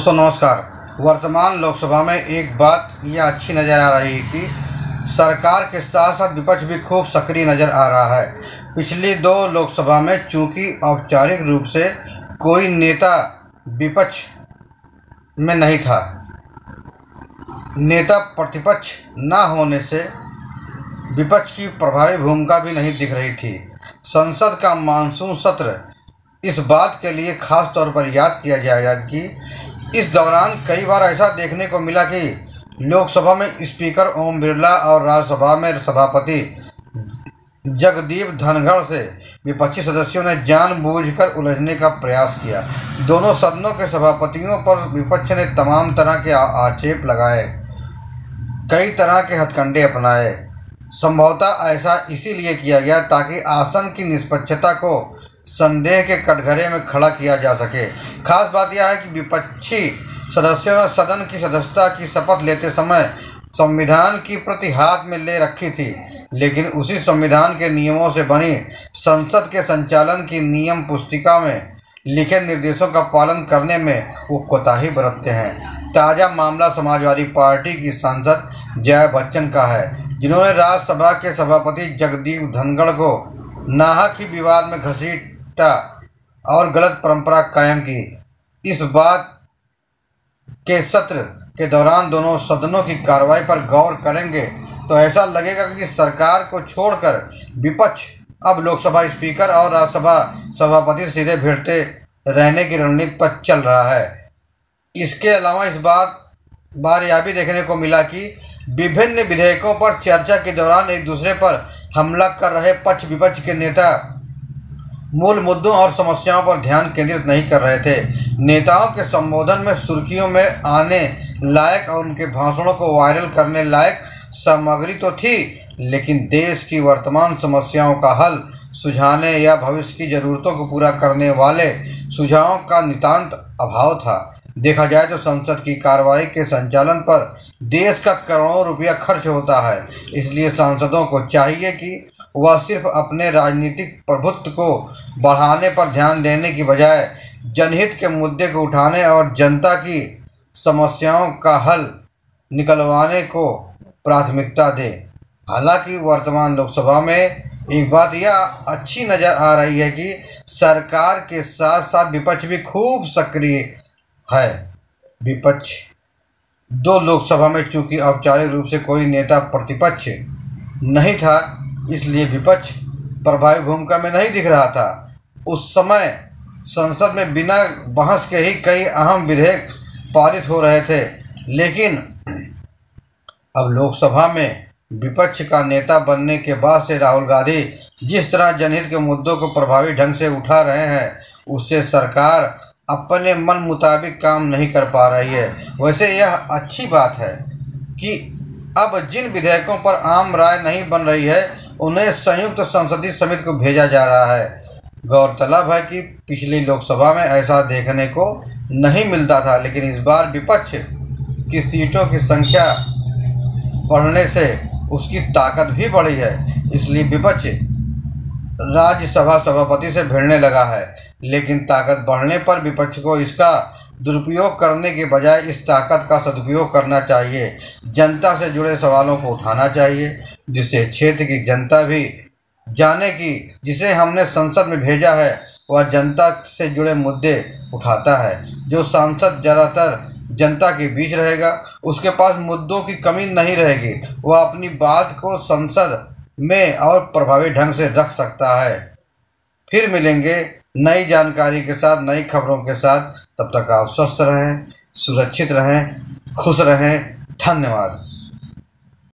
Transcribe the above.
दोस्तों नमस्कार। वर्तमान लोकसभा में एक बात यह अच्छी नज़र आ रही है कि सरकार के साथ साथ विपक्ष भी खूब सक्रिय नज़र आ रहा है। पिछली दो लोकसभा में चूंकि औपचारिक रूप से कोई नेता विपक्ष में नहीं था, नेता प्रतिपक्ष ना होने से विपक्ष की प्रभावी भूमिका भी नहीं दिख रही थी। संसद का मानसून सत्र इस बात के लिए ख़ास तौर पर याद किया जाएगा कि इस दौरान कई बार ऐसा देखने को मिला कि लोकसभा में स्पीकर ओम बिरला और राज्यसभा में सभापति जगदीप धनखड़ से विपक्षी सदस्यों ने जानबूझकर उलझने का प्रयास किया। दोनों सदनों के सभापतियों पर विपक्ष ने तमाम तरह के आक्षेप लगाए, कई तरह के हथकंडे अपनाए। संभवतः ऐसा इसीलिए किया गया ताकि आसन की निष्पक्षता को संदेह के कटघरे में खड़ा किया जा सके। खास बात यह है कि विपक्षी सदस्यों ने सदन की सदस्यता की शपथ लेते समय संविधान की प्रति हाथ में ले रखी थी, लेकिन उसी संविधान के नियमों से बनी संसद के संचालन की नियम पुस्तिका में लिखे निर्देशों का पालन करने में वो कोताही बरतते हैं। ताज़ा मामला समाजवादी पार्टी की सांसद जया बच्चन का है, जिन्होंने राज्यसभा के सभापति जगदीप धनखड़ को नाहक ही विवाद में घसीट और गलत परंपरा कायम की। इस बात के सत्र के दौरान दोनों सदनों की कार्रवाई पर गौर करेंगे तो ऐसा लगेगा कि सरकार को छोड़कर विपक्ष अब लोकसभा स्पीकर और राज्यसभा सभापति से सीधे भिड़ते रहने की रणनीति पर चल रहा है। इसके अलावा इस बार यह भी देखने को मिला कि विभिन्न विधेयकों पर चर्चा के दौरान एक दूसरे पर हमला कर रहे पक्ष विपक्ष के नेता मूल मुद्दों और समस्याओं पर ध्यान केंद्रित नहीं कर रहे थे। नेताओं के संबोधन में सुर्खियों में आने लायक और उनके भाषणों को वायरल करने लायक सामग्री तो थी, लेकिन देश की वर्तमान समस्याओं का हल सुझाने या भविष्य की ज़रूरतों को पूरा करने वाले सुझावों का नितांत अभाव था। देखा जाए तो संसद की कार्रवाई के संचालन पर देश का करोड़ों रुपया खर्च होता है, इसलिए सांसदों को चाहिए कि वह सिर्फ अपने राजनीतिक प्रभुत्व को बढ़ाने पर ध्यान देने की बजाय जनहित के मुद्दे को उठाने और जनता की समस्याओं का हल निकलवाने को प्राथमिकता दें। हालांकि वर्तमान लोकसभा में एक बात यह अच्छी नज़र आ रही है कि सरकार के साथ साथ विपक्ष भी खूब सक्रिय है। विपक्ष दो लोकसभा में चूंकि औपचारिक रूप से कोई नेता प्रतिपक्ष नहीं था, इसलिए विपक्ष प्रभावी भूमिका में नहीं दिख रहा था। उस समय संसद में बिना बहस के ही कई अहम विधेयक पारित हो रहे थे, लेकिन अब लोकसभा में विपक्ष का नेता बनने के बाद से राहुल गांधी जिस तरह जनहित के मुद्दों को प्रभावी ढंग से उठा रहे हैं, उससे सरकार अपने मन मुताबिक काम नहीं कर पा रही है। वैसे यह अच्छी बात है कि अब जिन विधेयकों पर आम राय नहीं बन रही है उन्हें संयुक्त संसदीय समिति को भेजा जा रहा है। गौरतलब है कि पिछली लोकसभा में ऐसा देखने को नहीं मिलता था, लेकिन इस बार विपक्ष की सीटों की संख्या बढ़ने से उसकी ताकत भी बढ़ी है, इसलिए विपक्ष राज्यसभा सभापति से भिड़ने लगा है। लेकिन ताकत बढ़ने पर विपक्ष को इसका दुरुपयोग करने के बजाय इस ताकत का सदुपयोग करना चाहिए, जनता से जुड़े सवालों को उठाना चाहिए, जिससे क्षेत्र की जनता भी जाने कि जिसे हमने संसद में भेजा है वह जनता से जुड़े मुद्दे उठाता है। जो सांसद ज़्यादातर जनता के बीच रहेगा उसके पास मुद्दों की कमी नहीं रहेगी, वह अपनी बात को संसद में और प्रभावी ढंग से रख सकता है। फिर मिलेंगे नई जानकारी के साथ, नई खबरों के साथ। तब तक आप स्वस्थ रहें, सुरक्षित रहें, खुश रहें। धन्यवाद।